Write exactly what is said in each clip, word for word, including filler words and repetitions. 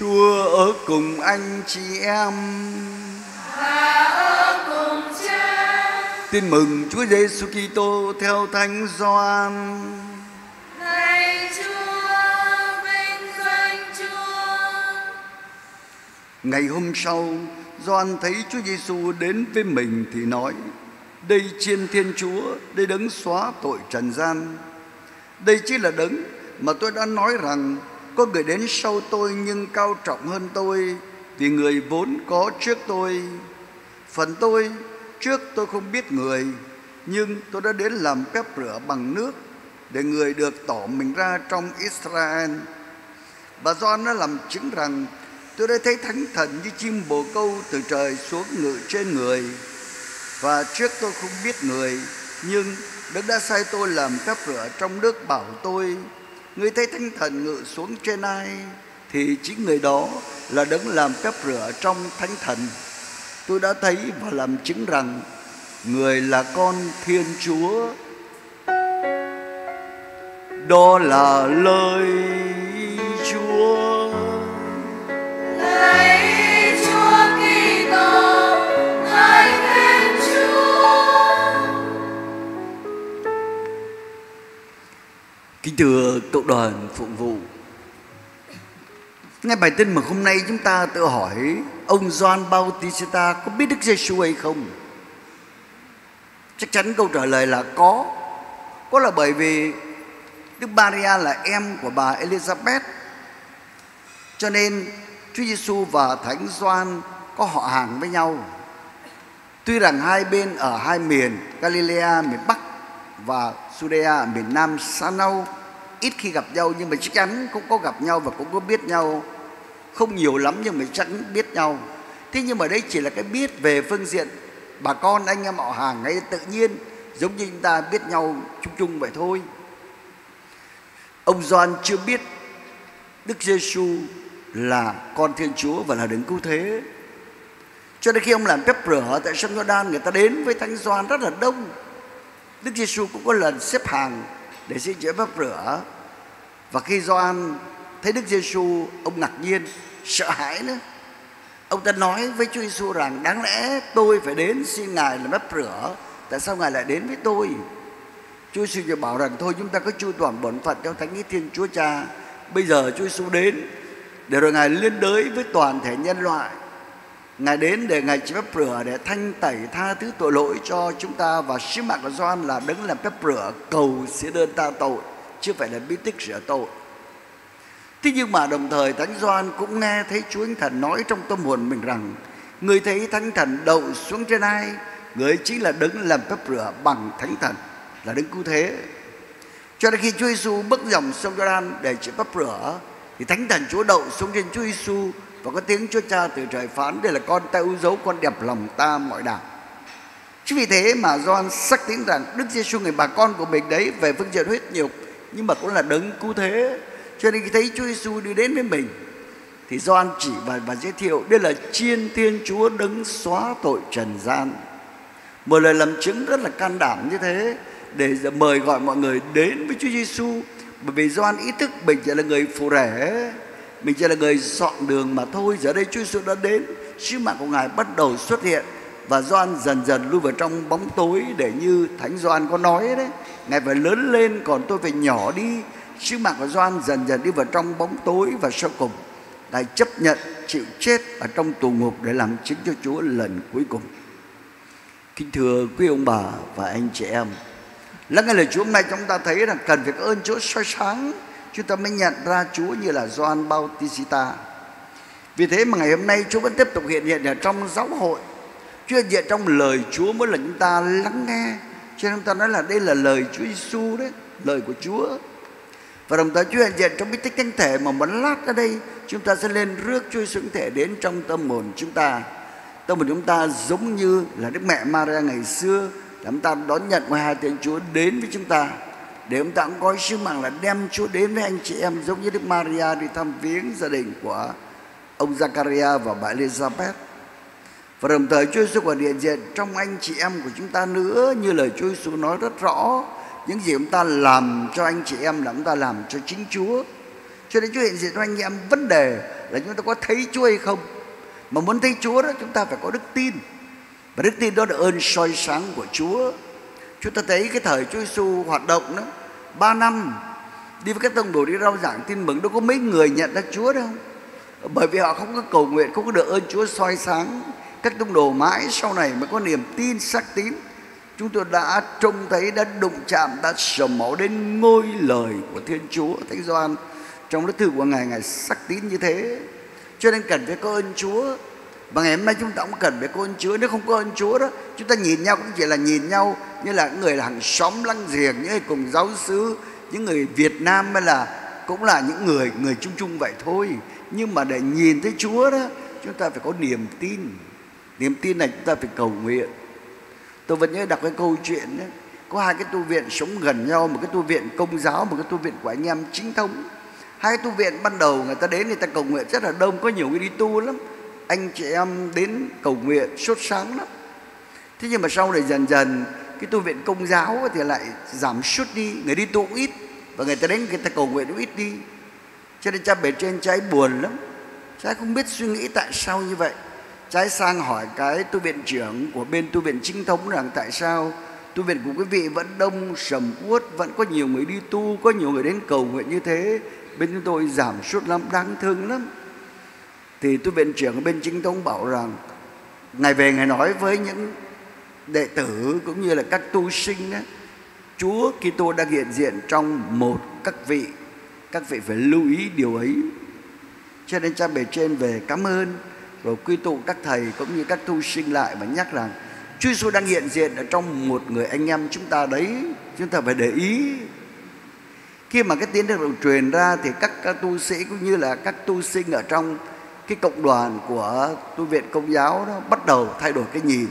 Chúa ở cùng anh chị em và ở cùng cha. Tin mừng Chúa Giêsu Kitô theo Thánh Gioan. Lạy Chúa, vinh danh Chúa. Ngày hôm sau, Gioan thấy Chúa Giêsu đến với mình thì nói: đây chiên Thiên Chúa, đây đấng xóa tội trần gian. Đây chính là đấng mà tôi đã nói rằng có người đến sau tôi nhưng cao trọng hơn tôi, vì người vốn có trước tôi. Phần tôi, trước tôi không biết người, nhưng tôi đã đến làm phép rửa bằng nước để người được tỏ mình ra trong Israel. Và Gioan đã làm chứng rằng tôi đã thấy Thánh Thần như chim bồ câu từ trời xuống ngự trên người. Và trước tôi không biết người, nhưng Đức đã sai tôi làm phép rửa trong nước bảo tôi: người thấy Thánh Thần ngự xuống trên ai thì chính người đó là đấng làm phép rửa trong Thánh Thần. Tôi đã thấy và làm chứng rằng người là con Thiên Chúa. Đó là lời Chúa. Lời Chúa Kitô, lời Thiên Chúa. Kính thưa cộng đoàn phụng vụ, nghe bài tin mà hôm nay chúng ta tự hỏi: ông Gioan Bautista có biết Đức Giêsu hay không? Chắc chắn câu trả lời là có. Có là bởi vì Đức Maria là em của bà Elizabeth, cho nên Chúa Giêsu và Thánh Gioan có họ hàng với nhau. Tuy rằng hai bên ở hai miền Galilea miền Bắc và Judea miền Nam xa nhau, ít khi gặp nhau, nhưng mà chắc chắn cũng có gặp nhau và cũng có biết nhau. Không nhiều lắm nhưng mà chắc biết nhau. Thế nhưng mà đấy chỉ là cái biết về phương diện bà con anh em họ hàng ngay tự nhiên, giống như chúng ta biết nhau chung chung vậy thôi. Ông Gioan chưa biết Đức Giêsu là con Thiên Chúa và là đấng cứu thế. Cho nên khi ông làm phép rửa tại sông Gio-đan, người ta đến với Thánh Gioan rất là đông. Đức Giêsu cũng có lần xếp hàng để xin chữa phép rửa. Và khi Gioan thấy Đức Giêsu, ông ngạc nhiên, sợ hãi nữa. Ông ta nói với Chúa Giêsu rằng: đáng lẽ tôi phải đến xin Ngài làm phép rửa, tại sao Ngài lại đến với tôi? Chúa Giêsu bảo rằng: thôi, chúng ta cứ chu toàn bổn phận theo thánh ý Thiên Chúa Cha. Bây giờ Chúa Giêsu đến để rồi Ngài liên đới với toàn thể nhân loại. Ngài đến để Ngài chữa phép rửa, để thanh tẩy tha thứ tội lỗi cho chúng ta. Và sứ mạng của Gioan là đứng làm phép rửa cầu sẽ đơn ta tội, chứ phải là bí tích rửa tội. Thế nhưng mà đồng thời Thánh Gioan cũng nghe thấy Chúa Thánh Thần nói trong tâm hồn mình rằng: người thấy Thánh Thần đậu xuống trên ai, người chính là đứng làm phép rửa bằng Thánh Thần, là đấng cứu thế. Cho nên khi Chúa Giêsu bước dòng sông Gio-đan để chữa phép rửa thì Thánh Thần Chúa đậu xuống trên Chúa Giêsu và có tiếng Chúa Cha từ trời phán: đây là con ta ưu dấu, con đẹp lòng ta mọi đảo. Chính vì thế mà Gioan xác tín rằng Đức Giêsu, người bà con của mình đấy, về phương diện huyết nhục nhưng mà cũng là đấng cứu thế. Cho nên khi thấy Chúa Giêsu đi đến với mình thì Gioan chỉ và, và giới thiệu: đây là chiên Thiên Chúa, đấng xóa tội trần gian. Một lời làm chứng rất là can đảm như thế để mời gọi mọi người đến với Chúa Giêsu, bởi vì Gioan ý thức mình chỉ là người phù rể, mình chỉ là người dọn đường mà thôi. Giờ đây Chúa Giêsu đã đến, sứ mạng của Ngài bắt đầu xuất hiện và Gioan dần dần lui vào trong bóng tối, để như Thánh Gioan có nói đấy: Ngài phải lớn lên còn tôi phải nhỏ đi. Sứ mạng của Gioan dần dần đi vào trong bóng tối và sau cùng Ngài chấp nhận chịu chết ở trong tù ngục để làm chứng cho Chúa lần cuối cùng. Kính thưa quý ông bà và anh chị em, lắng nghe lời Chúa hôm nay, chúng ta thấy rằng cần phải ơn Chúa soi sáng, chúng ta mới nhận ra Chúa như là Gioan Bautista. Vì thế mà ngày hôm nay Chúa vẫn tiếp tục hiện hiện ở trong giáo hội, Chúa hiện diện trong lời Chúa mỗi lần chúng ta lắng nghe. Cho nên chúng ta nói là đây là lời Chúa Giêsu đấy, lời của Chúa. Và đồng thời Chúa hiện diện trong bí tích thánh thể mà một lát ở đây chúng ta sẽ lên rước Chúa Giêsu thánh thể đến trong tâm hồn chúng ta. Tâm hồn chúng ta giống như là Đức Mẹ Maria ngày xưa, là chúng ta đón nhận ngoài hai tiếng Chúa đến với chúng ta, để chúng ta cũng có sứ mạng là đem Chúa đến với anh chị em, giống như Đức Maria đi thăm viếng gia đình của ông Zacaria và bà Elizabeth. Và đồng thời Chúa Giêsu còn hiện diện trong anh chị em của chúng ta nữa, như lời Chúa Giêsu nói rất rõ: những gì chúng ta làm cho anh chị em là chúng ta làm cho chính Chúa. Cho nên Chúa hiện diện cho anh em, vấn đề là chúng ta có thấy Chúa hay không. Mà muốn thấy Chúa đó, chúng ta phải có đức tin. Và đức tin đó là ơn soi sáng của Chúa. Chúng ta thấy cái thời Chúa Giêsu hoạt động đó, ba năm đi với các tông đồ đi rao giảng tin mừng, đâu có mấy người nhận ra Chúa đâu. Bởi vì họ không có cầu nguyện, không có được ơn Chúa soi sáng. Các tông đồ mãi sau này mới có niềm tin xác tín. Chúng tôi đã trông thấy, đã đụng chạm, đã sờ máu đến ngôi lời của Thiên Chúa. Thánh Gioan trong lá thư của Ngài, Ngài xác tín như thế. Cho nên cần phải có ơn Chúa. Và ngày hôm nay chúng ta cũng cần phải có ơn Chúa. Nếu không có ơn Chúa đó, chúng ta nhìn nhau cũng chỉ là nhìn nhau như là người là hàng xóm lăng giềng, những người cùng giáo xứ, những người Việt Nam hay là cũng là những người người chung chung vậy thôi. Nhưng mà để nhìn thấy Chúa đó, chúng ta phải có niềm tin. Niềm tin này chúng ta phải cầu nguyện. Tôi vẫn nhớ đọc cái câu chuyện đó. Có hai cái tu viện sống gần nhau, một cái tu viện công giáo, một cái tu viện của anh em chính thống. Hai tu viện ban đầu người ta đến, người ta cầu nguyện rất là đông, có nhiều người đi tu lắm. Anh chị em đến cầu nguyện sốt sáng lắm. Thế nhưng mà sau này dần dần cái tu viện công giáo thì lại giảm sút đi, người đi tu ít và người ta đến người ta cầu nguyện cũng ít đi. Cho nên cha bề trên trái buồn lắm. Trái không biết suy nghĩ tại sao như vậy. Trái sang hỏi cái tu viện trưởng của bên tu viện chính thống rằng tại sao tu viện của quý vị vẫn đông sầm uất, vẫn có nhiều người đi tu, có nhiều người đến cầu nguyện như thế. Bên chúng tôi giảm sút lắm, đáng thương lắm. Thì tu viện trưởng bên chính thống bảo rằng Ngài về Ngài nói với những đệ tử cũng như là các tu sinh đó, Chúa Kitô đang hiện diện trong một các vị. Các vị phải lưu ý điều ấy. Cho nên cha bề trên về cảm ơn, rồi quy tụ các thầy cũng như các tu sinh lại và nhắc rằng Chúa Giêsu đang hiện diện ở trong một người anh em chúng ta đấy. Chúng ta phải để ý. Khi mà cái tiếng được truyền ra thì các, các tu sĩ cũng như là các tu sinh ở trong cái cộng đoàn của tu viện công giáo đó bắt đầu thay đổi cái nhìn.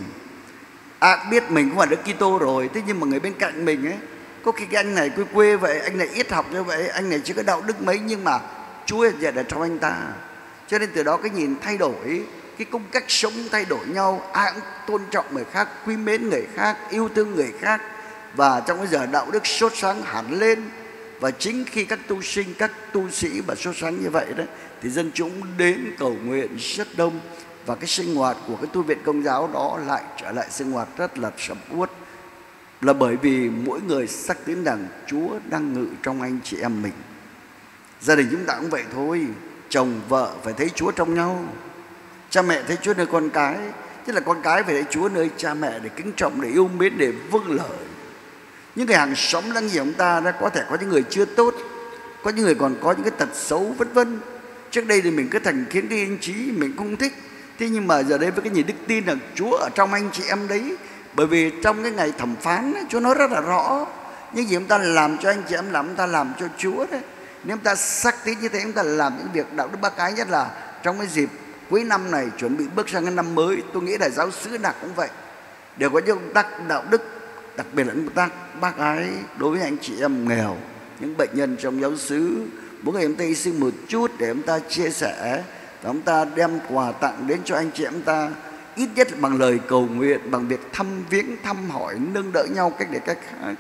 À, biết mình cũng là Đức Kitô rồi, thế nhưng mà người bên cạnh mình ấy, có khi cái anh này quê quê vậy, anh này ít học như vậy, anh này chỉ có đạo đức mấy, nhưng mà Chúa hiện diện ở trong anh ta. Cho nên từ đó cái nhìn thay đổi, cái cung cách sống thay đổi nhau. Ai cũng tôn trọng người khác, quý mến người khác, yêu thương người khác. Và trong cái giờ đạo đức sốt sáng hẳn lên. Và chính khi các tu sinh, các tu sĩ và sốt sáng như vậy đó, thì dân chúng đến cầu nguyện rất đông. Và cái sinh hoạt của cái tu viện công giáo đó lại trở lại sinh hoạt rất là sầm uất. Là bởi vì mỗi người xác tín rằng Chúa đang ngự trong anh chị em mình. Gia đình chúng ta cũng vậy thôi. Chồng vợ phải thấy Chúa trong nhau, cha mẹ thấy Chúa nơi con cái, tức là con cái phải thấy Chúa nơi cha mẹ để kính trọng, để yêu mến, để vâng lời. Những người hàng xóm láng giềng chúng ta đã có thể có những người chưa tốt, có những người còn có những cái tật xấu vân vân. Trước đây thì mình cứ thành kiến cái anh chị mình không thích, thế nhưng mà giờ đây với cái nhìn đức tin rằng Chúa ở trong anh chị em đấy, bởi vì trong cái ngày thẩm phán ấy, Chúa nói rất là rõ những gì chúng ta làm cho anh chị em làm, chúng ta làm cho Chúa đấy. Nếu chúng ta xác tín như thế, chúng ta làm những việc đạo đức ba cái, nhất là trong cái dịp cuối năm này chuẩn bị bước sang cái năm mới. Tôi nghĩ là giáo xứ nào cũng vậy, đều có những công tác đạo đức, đặc biệt là công tác bác ái đối với anh chị em nghèo, những bệnh nhân trong giáo xứ. Mỗi ngày chúng ta hy sinh một chút để chúng ta chia sẻ, và chúng ta đem quà tặng đến cho anh chị em ta, ít nhất là bằng lời cầu nguyện, bằng việc thăm viếng, thăm hỏi, nâng đỡ nhau cách để cách khác.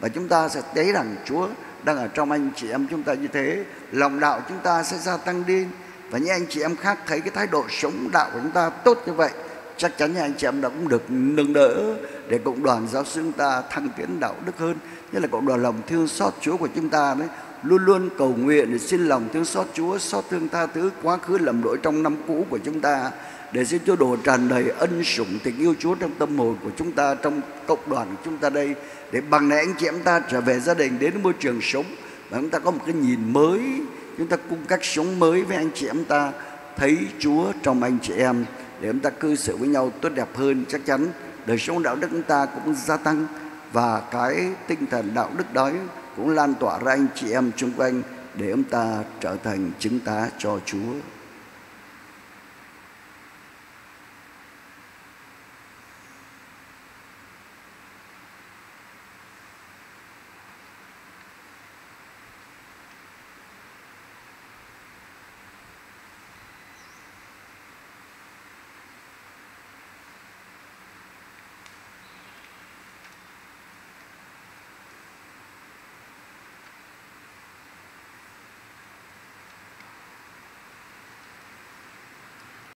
Và chúng ta sẽ thấy rằng Chúa đang ở trong anh chị em chúng ta như thế, lòng đạo chúng ta sẽ gia tăng đi. Và những anh chị em khác thấy cái thái độ sống đạo của chúng ta tốt như vậy, chắc chắn những anh chị em đã cũng được nâng đỡ để cộng đoàn giáo xứ chúng ta thăng tiến đạo đức hơn. Nhất là cộng đoàn lòng thương xót Chúa của chúng ta đấy, luôn luôn cầu nguyện để xin lòng thương xót Chúa, xót thương tha thứ quá khứ lầm lỗi trong năm cũ của chúng ta, để xin Chúa đổ tràn đầy ân sủng tình yêu Chúa trong tâm hồn của chúng ta, trong cộng đoàn của chúng ta đây, để bằng này anh chị em ta trở về gia đình, đến môi trường sống và chúng ta có một cái nhìn mới, chúng ta cung cách sống mới với anh chị em ta, thấy Chúa trong anh chị em để chúng ta cư xử với nhau tốt đẹp hơn. Chắc chắn đời sống đạo đức chúng ta cũng gia tăng, và cái tinh thần đạo đức đó cũng lan tỏa ra anh chị em xung quanh để chúng ta trở thành chứng tá cho Chúa.